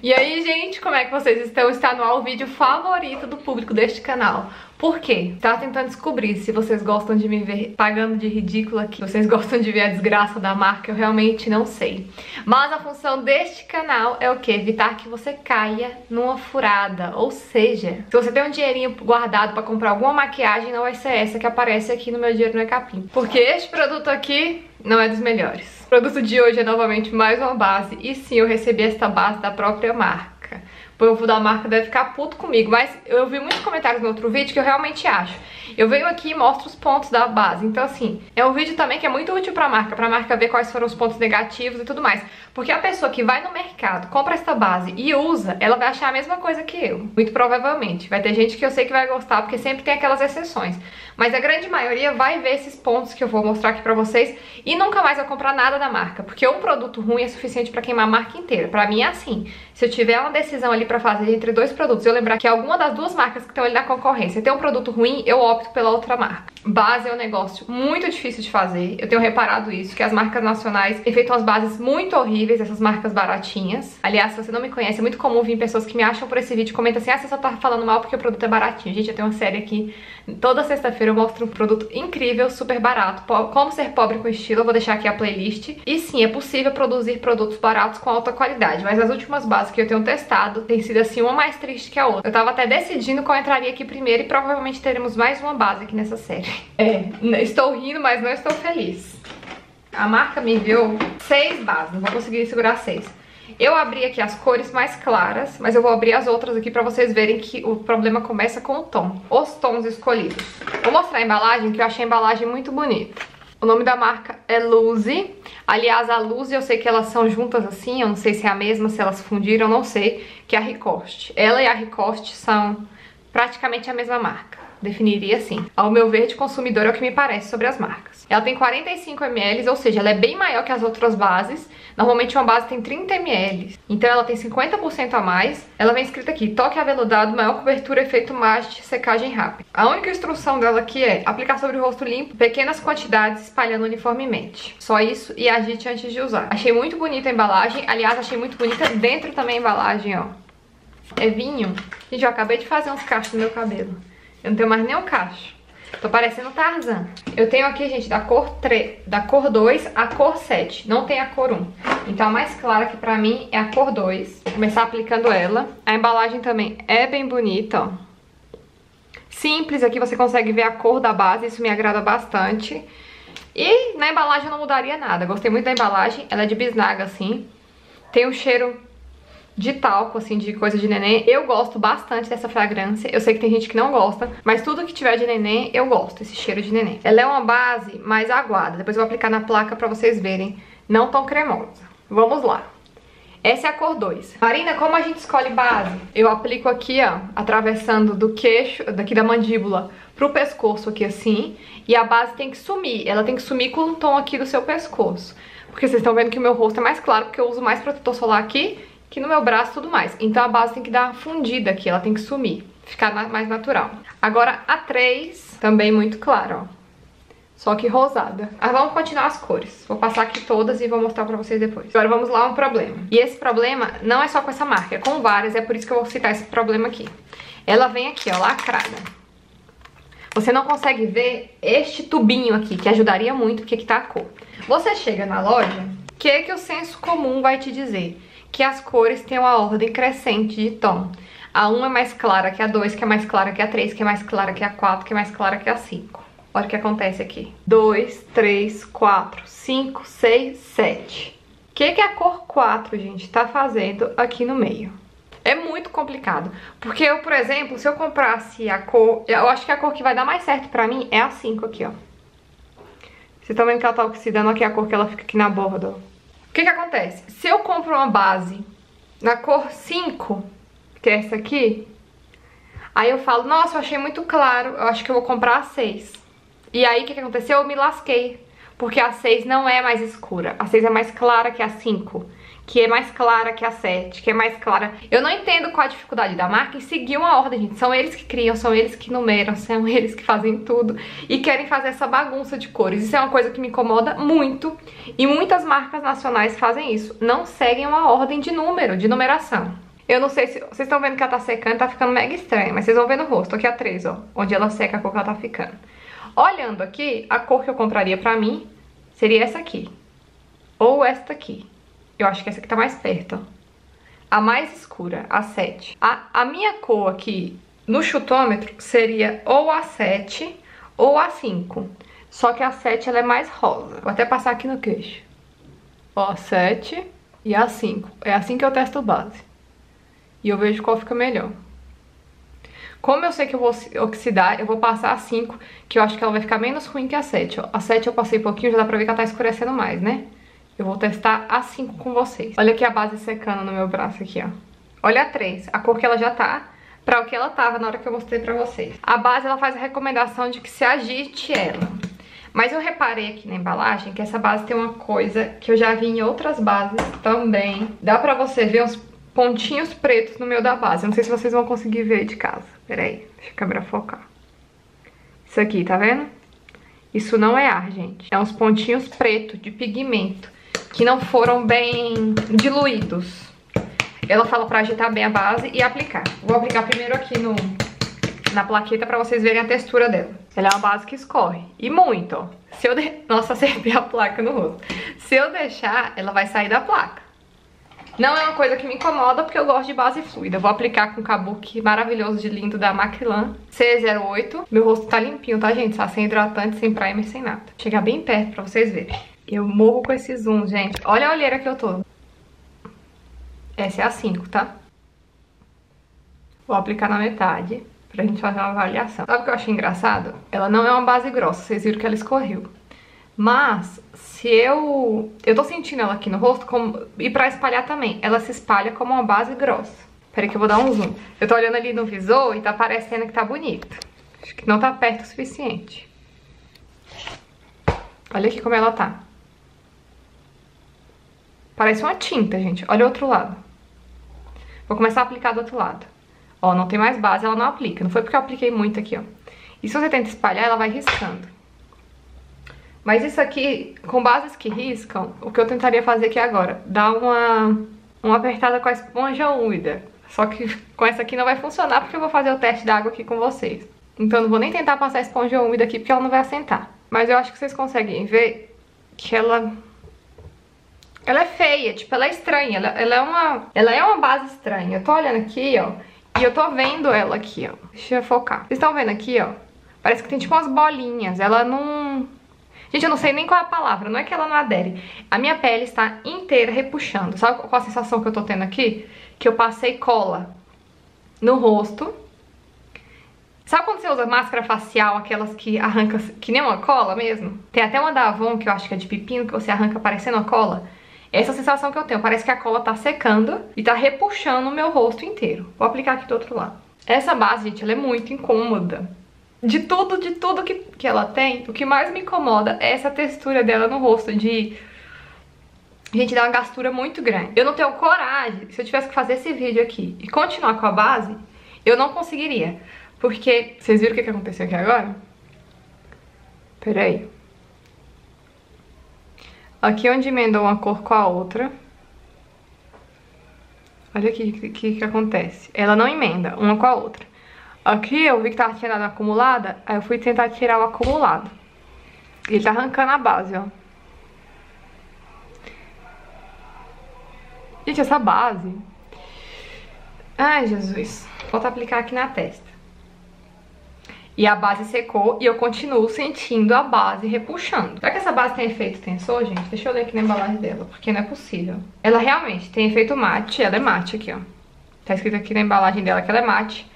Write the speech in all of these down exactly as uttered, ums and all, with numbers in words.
E aí, gente, como é que vocês estão? Está no ar o vídeo favorito do público deste canal. Por quê? Tá tentando descobrir se vocês gostam de me ver pagando de ridícula aqui, se vocês gostam de ver a desgraça da marca, eu realmente não sei. Mas a função deste canal é o quê? Evitar que você caia numa furada. Ou seja, se você tem um dinheirinho guardado pra comprar alguma maquiagem, não vai ser essa que aparece aqui no Meu Dinheiro Não É Capim. Porque este produto aqui não é dos melhores. O produto de hoje é novamente mais uma base. E sim, eu recebi esta base da própria marca. O povo da marca deve ficar puto comigo, mas eu vi muitos comentários no outro vídeo que eu realmente acho. Eu venho aqui e mostro os pontos da base. Então, assim, é um vídeo também que é muito útil pra marca, pra marca ver quais foram os pontos negativos e tudo mais. Porque a pessoa que vai no mercado, compra esta base e usa, ela vai achar a mesma coisa que eu. Muito provavelmente. Vai ter gente que eu sei que vai gostar, porque sempre tem aquelas exceções. Mas a grande maioria vai ver esses pontos que eu vou mostrar aqui pra vocês e nunca mais vai comprar nada da marca. Porque um produto ruim é suficiente pra queimar a marca inteira. Pra mim é assim. Se eu tiver uma decisão ali pra fazer entre dois produtos, eu lembrar que alguma das duas marcas que estão ali na concorrência tem um produto ruim, eu opto pela outra marca. Base é um negócio muito difícil de fazer. Eu tenho reparado isso, que as marcas nacionais têm feito umas bases muito horríveis, essas marcas baratinhas. Aliás, se você não me conhece, é muito comum vir pessoas que me acham por esse vídeo e comentam assim, ah, você só tá falando mal porque o produto é baratinho. Gente, eu tenho uma série aqui, toda sexta-feira eu mostro um produto incrível, super barato, como ser pobre com estilo. Eu vou deixar aqui a playlist. E sim, é possível produzir produtos baratos com alta qualidade, mas as últimas bases que eu tenho testado tem sido assim, uma mais triste que a outra. Eu tava até decidindo qual entraria aqui primeiro e provavelmente teremos mais uma base aqui nessa série. É, estou rindo, mas não estou feliz. A marca me enviou seis bases, não vou conseguir segurar seis. Eu abri aqui as cores mais claras, mas eu vou abrir as outras aqui pra vocês verem que o problema começa com o tom, os tons escolhidos. Vou mostrar a embalagem, que eu achei a embalagem muito bonita. O nome da marca é Luzi. Aliás, a Luzi, eu sei que elas são juntas assim, eu não sei se é a mesma, se elas fundiram, não sei, que é a Ricoste. Ela e a Ricoste são praticamente a mesma marca, definiria assim. Ao meu ver, de consumidor é o que me parece sobre as marcas. Ela tem quarenta e cinco mililitros, ou seja, ela é bem maior que as outras bases. Normalmente uma base tem trinta mililitros, então ela tem cinquenta por cento a mais. Ela vem escrita aqui, toque aveludado, maior cobertura, efeito mate, secagem rápida. A única instrução dela aqui é aplicar sobre o rosto limpo, pequenas quantidades, espalhando uniformemente. Só isso, e agite antes de usar. Achei muito bonita a embalagem, aliás, achei muito bonita dentro também a embalagem, ó. É vinho. Gente, eu acabei de fazer uns cachos no meu cabelo. Eu não tenho mais nenhum cacho. Tô parecendo Tarzan. Eu tenho aqui, gente, da cor três, da cor dois à cor sete. Não tem a cor um. Então a mais clara aqui pra mim é a cor dois. Vou começar aplicando ela. A embalagem também é bem bonita, ó. Simples, aqui você consegue ver a cor da base. Isso me agrada bastante. E na embalagem eu não mudaria nada. Gostei muito da embalagem. Ela é de bisnaga, assim. Tem um cheiro de talco, assim, de coisa de neném. Eu gosto bastante dessa fragrância. Eu sei que tem gente que não gosta, mas tudo que tiver de neném, eu gosto, esse cheiro de neném. Ela é uma base mais aguada. Depois eu vou aplicar na placa pra vocês verem. Não tão cremosa. Vamos lá. Essa é a cor dois. Marina, como a gente escolhe base? Eu aplico aqui, ó, atravessando do queixo, daqui da mandíbula, pro pescoço aqui, assim. E a base tem que sumir. Ela tem que sumir com um tom aqui do seu pescoço. Porque vocês estão vendo que o meu rosto é mais claro, porque eu uso mais protetor solar aqui, que no meu braço e tudo mais. Então a base tem que dar uma fundida aqui, ela tem que sumir, ficar mais natural. Agora a três, também muito clara, ó. Só que rosada. Mas vamos continuar as cores. Vou passar aqui todas e vou mostrar pra vocês depois. Agora vamos lá, um problema. E esse problema não é só com essa marca, é com várias, é por isso que eu vou citar esse problema aqui. Ela vem aqui, ó, lacrada. Você não consegue ver este tubinho aqui, que ajudaria muito, porque aqui tá a cor. Você chega na loja, o que que o senso comum vai te dizer? Que as cores têm uma ordem crescente de tom. A um é mais clara que a dois, que é mais clara que a três, que é mais clara que a quatro, que é mais clara que a cinco. Olha o que acontece aqui. dois, três, quatro, cinco, seis, sete. O que que a cor quatro, gente, tá fazendo aqui no meio? É muito complicado. Porque eu, por exemplo, se eu comprasse a cor... Eu acho que a cor que vai dar mais certo pra mim é a cinco aqui, ó. Vocês estão vendo que ela tá oxidando aqui a cor que ela fica aqui na borda, ó. O que que acontece? Se eu compro uma base na cor cinco, que é essa aqui, aí eu falo, nossa, eu achei muito claro, eu acho que eu vou comprar a seis. E aí, o que que aconteceu? Eu me lasquei, porque a seis não é mais escura, a seis é mais clara que a cinco, que é mais clara que a sete, que é mais clara... Eu não entendo qual a dificuldade da marca em seguir uma ordem, gente. São eles que criam, são eles que numeram, são eles que fazem tudo e querem fazer essa bagunça de cores. Isso é uma coisa que me incomoda muito e muitas marcas nacionais fazem isso. Não seguem uma ordem de número, de numeração. Eu não sei se... Vocês estão vendo que ela tá secando, tá ficando mega estranha, mas vocês vão ver no rosto. Aqui atrás, ó, onde ela seca, a cor que ela tá ficando. Olhando aqui, a cor que eu compraria pra mim seria essa aqui. Ou esta aqui. Eu acho que essa aqui tá mais perto, ó. A mais escura, a sete. A, a minha cor aqui no chutômetro seria ou a sete ou a cinco. Só que a sete ela é mais rosa. Vou até passar aqui no queixo. Ó, a sete e a cinco. É assim que eu testo base. E eu vejo qual fica melhor. Como eu sei que eu vou oxidar, eu vou passar a cinco, que eu acho que ela vai ficar menos ruim que a sete. Ó. A sete eu passei um pouquinho, já dá pra ver que ela tá escurecendo mais, né? Eu vou testar a cinco com vocês. Olha aqui a base secando no meu braço aqui, ó. Olha a três, a cor que ela já tá, pra o que ela tava na hora que eu mostrei pra vocês. A base, ela faz a recomendação de que se agite ela. Mas eu reparei aqui na embalagem que essa base tem uma coisa que eu já vi em outras bases também. Dá pra você ver uns pontinhos pretos no meio da base. Eu não sei se vocês vão conseguir ver de casa. Pera aí, deixa a câmera focar. Isso aqui, tá vendo? Isso não é ar, gente. É uns pontinhos pretos de pigmento que não foram bem diluídos. Ela fala pra agitar bem a base e aplicar. Vou aplicar primeiro aqui no, na plaqueta pra vocês verem a textura dela. Ela é uma base que escorre. E muito, ó. Se eu de... Nossa, acertei a placa no rosto. Se eu deixar, ela vai sair da placa. Não é uma coisa que me incomoda, porque eu gosto de base fluida. Vou aplicar com o kabuki maravilhoso de lindo da Macrylan C zero oito. Meu rosto tá limpinho, tá, gente? Tá sem hidratante, sem primer, sem nada. Vou chegar bem perto pra vocês verem. Eu morro com esse zoom, gente. Olha a olheira que eu tô. Essa é a cinco, tá? Vou aplicar na metade pra gente fazer uma avaliação. Sabe o que eu achei engraçado? Ela não é uma base grossa, vocês viram que ela escorreu. Mas, se eu... Eu tô sentindo ela aqui no rosto como... e pra espalhar também. Ela se espalha como uma base grossa. Peraí que eu vou dar um zoom. Eu tô olhando ali no visor e tá parecendo que tá bonito. Acho que não tá perto o suficiente. Olha aqui como ela tá. Parece uma tinta, gente. Olha o outro lado. Vou começar a aplicar do outro lado. Ó, não tem mais base, ela não aplica. Não foi porque eu apliquei muito aqui, ó. E se você tenta espalhar, ela vai riscando. Mas isso aqui, com bases que riscam, o que eu tentaria fazer aqui agora? Dar uma, uma apertada com a esponja úmida. Só que com essa aqui não vai funcionar, porque eu vou fazer o teste da água aqui com vocês. Então eu não vou nem tentar passar a esponja úmida aqui, porque ela não vai assentar. Mas eu acho que vocês conseguem ver que ela... Ela é feia, tipo, ela é estranha, ela, ela, é uma, ela é uma base estranha. Eu tô olhando aqui, ó, e eu tô vendo ela aqui, ó. Deixa eu focar. Vocês estão vendo aqui, ó? Parece que tem tipo umas bolinhas, ela não... Gente, eu não sei nem qual é a palavra, não é que ela não adere. A minha pele está inteira repuxando. Sabe qual a sensação que eu tô tendo aqui? Que eu passei cola no rosto. Sabe quando você usa máscara facial, aquelas que arranca que nem uma cola mesmo? Tem até uma da Avon, que eu acho que é de pepino, que você arranca parecendo uma cola. Essa é a sensação que eu tenho. Parece que a cola tá secando e tá repuxando o meu rosto inteiro. Vou aplicar aqui do outro lado. Essa base, gente, ela é muito incômoda. De tudo, de tudo que, que ela tem, o que mais me incomoda é essa textura dela no rosto de... Gente, dá uma gastura muito grande. Eu não tenho coragem. Se eu tivesse que fazer esse vídeo aqui e continuar com a base, eu não conseguiria. Porque, vocês viram o que aconteceu aqui agora? Peraí. Aqui onde emendou uma cor com a outra. Olha aqui o que, que acontece. Ela não emenda uma com a outra. Aqui eu vi que tava tirando a acumulada, aí eu fui tentar tirar o acumulado. Ele tá arrancando a base, ó. Gente, essa base... Ai, Jesus. Vou aplicar aqui na testa. E a base secou e eu continuo sentindo a base repuxando. Será que essa base tem efeito tensor, gente? Deixa eu ler aqui na embalagem dela, porque não é possível. Ela realmente tem efeito mate, ela é mate aqui, ó. Tá escrito aqui na embalagem dela que ela é mate.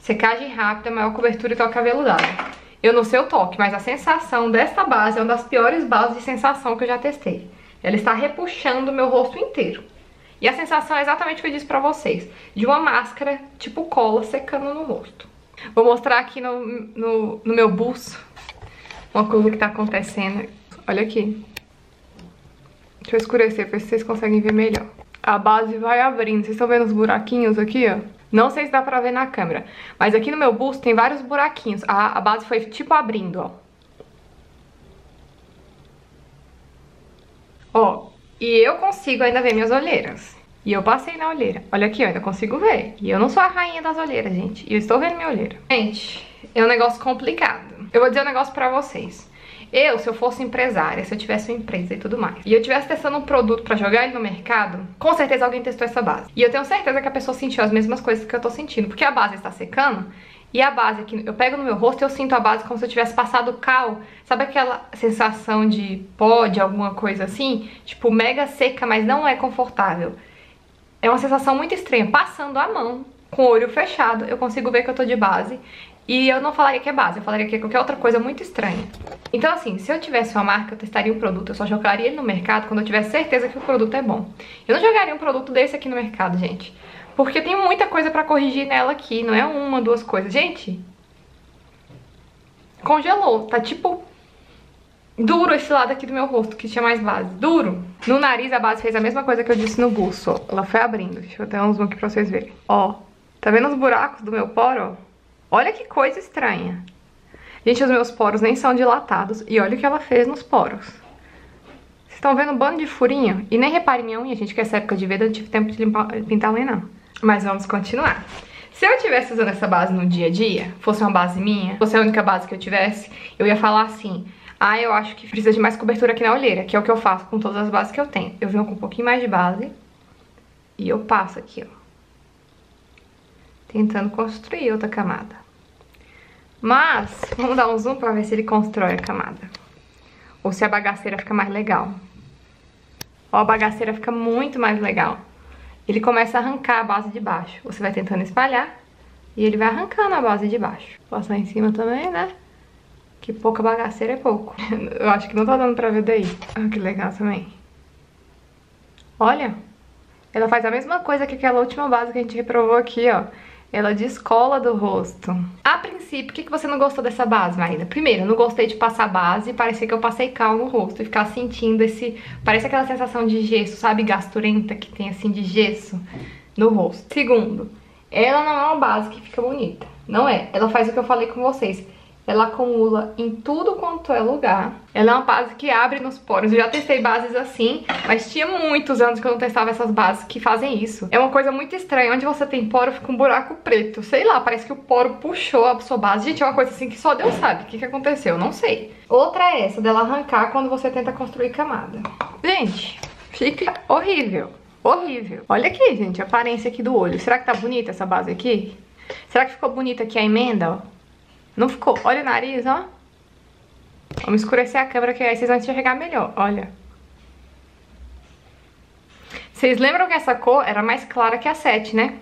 Secagem rápida, maior cobertura e toque aveludado. Eu não sei o toque, mas a sensação desta base é uma das piores bases de sensação que eu já testei. Ela está repuxando o meu rosto inteiro. E a sensação é exatamente o que eu disse pra vocês. De uma máscara tipo cola secando no rosto. Vou mostrar aqui no, no, no meu bolso uma coisa que tá acontecendo. Olha aqui. Deixa eu escurecer pra ver se vocês conseguem ver melhor. A base vai abrindo. Vocês estão vendo os buraquinhos aqui, ó? Não sei se dá pra ver na câmera. Mas aqui no meu bolso tem vários buraquinhos. A, a base foi tipo abrindo, ó. Ó, e eu consigo ainda ver minhas olheiras. E eu passei na olheira. Olha aqui, eu ainda consigo ver. E eu não sou a rainha das olheiras, gente. E eu estou vendo minha olheira. Gente, é um negócio complicado. Eu vou dizer um negócio pra vocês. Eu, se eu fosse empresária, se eu tivesse uma empresa e tudo mais, e eu estivesse testando um produto pra jogar ele no mercado, com certeza alguém testou essa base. E eu tenho certeza que a pessoa sentiu as mesmas coisas que eu tô sentindo, porque a base está secando, e a base aqui, eu pego no meu rosto e eu sinto a base como se eu tivesse passado cal. Sabe aquela sensação de pó, de alguma coisa assim? Tipo, mega seca, mas não é confortável. É uma sensação muito estranha. Passando a mão, com o olho fechado, eu consigo ver que eu tô de base. E eu não falaria que é base, eu falaria que é qualquer outra coisa muito estranha. Então assim, se eu tivesse uma marca, eu testaria um produto, eu só jogaria ele no mercado quando eu tivesse certeza que o produto é bom. Eu não jogaria um produto desse aqui no mercado, gente, porque tem muita coisa pra corrigir nela aqui, não é uma, duas coisas. Gente, congelou, tá tipo duro esse lado aqui do meu rosto, que tinha mais base, duro. No nariz a base fez a mesma coisa que eu disse no buço, ó, ela foi abrindo, deixa eu dar um zoom aqui pra vocês verem. Ó, tá vendo os buracos do meu poro, ó? Olha que coisa estranha. Gente, os meus poros nem são dilatados. E olha o que ela fez nos poros. Vocês estão vendo um bando de furinho? E nem repare minha unha, gente, que essa época de vida eu não tive tempo de limpar, pintar a unha, não. Mas vamos continuar. Se eu estivesse usando essa base no dia a dia, fosse uma base minha, fosse a única base que eu tivesse, eu ia falar assim... Ah, eu acho que precisa de mais cobertura aqui na olheira, que é o que eu faço com todas as bases que eu tenho. Eu venho com um pouquinho mais de base e eu passo aqui, ó. Tentando construir outra camada. Mas, vamos dar um zoom pra ver se ele constrói a camada. Ou se a bagaceira fica mais legal. Ó, a bagaceira fica muito mais legal. Ele começa a arrancar a base de baixo. Você vai tentando espalhar e ele vai arrancando a base de baixo. Passar em cima também, né? Que pouca bagaceira é pouco. Eu acho que não tá dando pra ver daí. Ah, que legal também. Olha, ela faz a mesma coisa que aquela última base que a gente reprovou aqui, ó. Ela descola do rosto. A princípio, por que você não gostou dessa base, Marina? Primeiro, eu não gostei de passar base, parecia que eu passei cal no rosto e ficar sentindo esse... Parece aquela sensação de gesso, sabe? Gasturenta que tem assim de gesso no rosto. Segundo, ela não é uma base que fica bonita. Não é. Ela faz o que eu falei com vocês. Ela acumula em tudo quanto é lugar. Ela é uma base que abre nos poros. Eu já testei bases assim, mas tinha muitos anos que eu não testava essas bases que fazem isso. É uma coisa muito estranha. Onde você tem poro, fica um buraco preto. Sei lá, parece que o poro puxou a sua base. Gente, é uma coisa assim que só Deus sabe. O que, que aconteceu? Não sei. Outra é essa, dela arrancar quando você tenta construir camada. Gente, fica horrível. Horrível. Olha aqui, gente, a aparência aqui do olho. Será que tá bonita essa base aqui? Será que ficou bonita aqui a emenda, ó? Não ficou? Olha o nariz, ó. Vamos escurecer a câmera que aí vocês vão enxergar melhor, olha. Vocês lembram que essa cor era mais clara que a sete, né?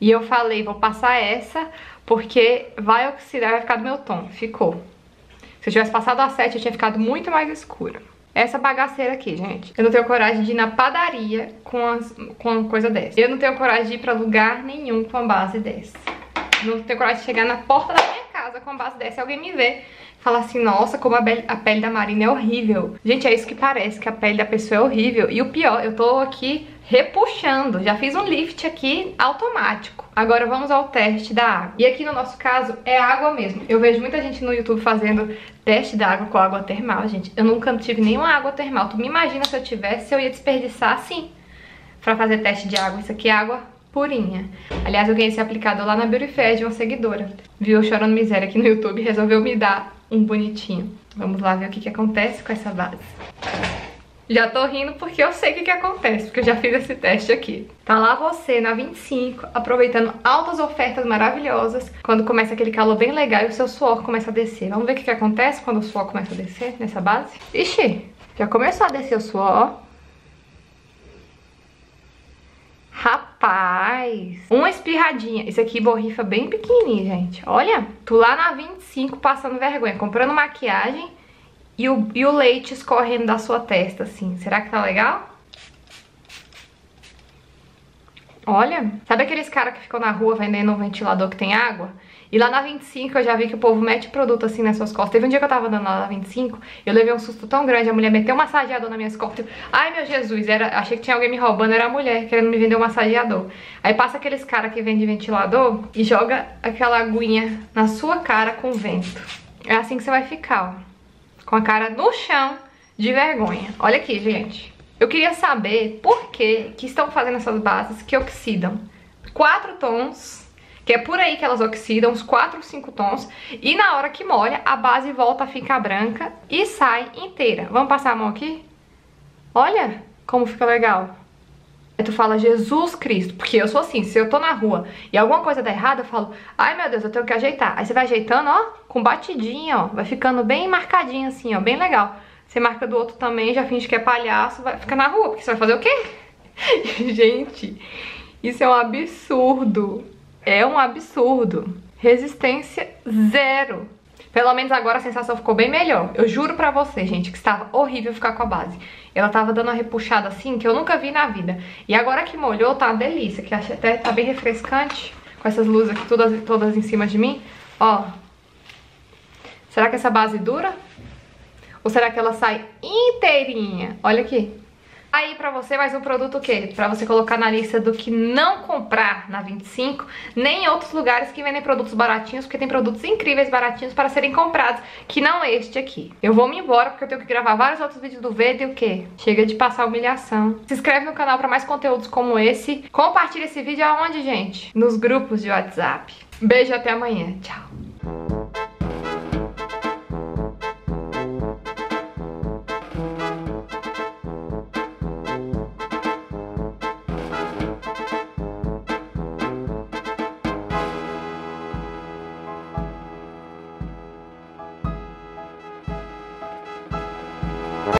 E eu falei, vou passar essa porque vai oxidar, vai ficar do meu tom. Ficou. Se eu tivesse passado a sete, eu tinha ficado muito mais escura. Essa bagaceira aqui, gente. Eu não tenho coragem de ir na padaria com, as, com uma coisa dessa. Eu não tenho coragem de ir pra lugar nenhum com uma base dessa. Não tenho coragem de chegar na porta da minha casa com a base dessa e alguém me vê. Falar assim, nossa, como a, a pele da Marina é horrível. Gente, é isso que parece, que a pele da pessoa é horrível. E o pior, eu tô aqui repuxando. Já fiz um lift aqui automático. Agora vamos ao teste da água. E aqui no nosso caso é água mesmo. Eu vejo muita gente no YouTube fazendo teste da água com água termal, gente. Eu nunca tive nenhuma água termal. Tu me imagina se eu tivesse, eu ia desperdiçar assim pra fazer teste de água. Isso aqui é água purinha. Aliás, eu ganhei esse aplicador lá na Beauty Fair de uma seguidora. Viu eu chorando miséria aqui no YouTube e resolveu me dar um bonitinho. Vamos lá ver o que, que acontece com essa base. Já tô rindo porque eu sei o que, que acontece, porque eu já fiz esse teste aqui. Tá lá você na vinte e cinco, aproveitando altas ofertas maravilhosas, quando começa aquele calor bem legal e o seu suor começa a descer. Vamos ver o que, que acontece quando o suor começa a descer nessa base? Ixi, já começou a descer o suor, ó. Rapaz, uma espirradinha. Isso aqui borrifa bem pequenininho, gente. Olha, tu lá na vinte e cinco passando vergonha, comprando maquiagem e o, e o leite escorrendo da sua testa, assim. Será que tá legal? Olha, sabe aqueles caras que ficam na rua vendendo um ventilador que tem água? E lá na vinte e cinco eu já vi que o povo mete produto assim nas suas costas. Teve um dia que eu tava andando lá na vinte e cinco, eu levei um susto tão grande, a mulher meteu um massageador nas minhas costas. Eu, ai meu Jesus, era, achei que tinha alguém me roubando, era a mulher querendo me vender um massageador. Aí passa aqueles caras que vendem ventilador e joga aquela aguinha na sua cara com vento. É assim que você vai ficar, ó. Com a cara no chão de vergonha. Olha aqui, gente. Eu queria saber por que que estão fazendo essas bases que oxidam. Quatro tons, que é por aí que elas oxidam, uns quatro ou cinco tons. E na hora que molha, a base volta a ficar branca e sai inteira. Vamos passar a mão aqui? Olha como fica legal. Aí tu fala, Jesus Cristo, porque eu sou assim, se eu tô na rua e alguma coisa dá errado, eu falo, ai meu Deus, eu tenho que ajeitar. Aí você vai ajeitando, ó, com batidinha, ó, vai ficando bem marcadinho assim, ó, bem legal. Você marca do outro também, já finge que é palhaço, vai ficar na rua, porque você vai fazer o quê? Gente, isso é um absurdo, é um absurdo. Resistência zero. Pelo menos agora a sensação ficou bem melhor. Eu juro pra você, gente, que estava horrível ficar com a base. Ela tava dando uma repuxada assim que eu nunca vi na vida. E agora que molhou, tá uma delícia, que acho até tá bem refrescante. Com essas luzes aqui todas, todas em cima de mim. Ó. Será que essa base dura? Ou será que ela sai inteirinha? Olha aqui. Aí pra você mais um produto o quê? Pra você colocar na lista do que não comprar na vinte e cinco, nem em outros lugares que vendem produtos baratinhos, porque tem produtos incríveis baratinhos para serem comprados, que não este aqui. Eu vou me embora porque eu tenho que gravar vários outros vídeos do Veda e o quê? Chega de passar humilhação. Se inscreve no canal pra mais conteúdos como esse. Compartilha esse vídeo aonde, gente? Nos grupos de WhatsApp. Beijo e até amanhã. Tchau.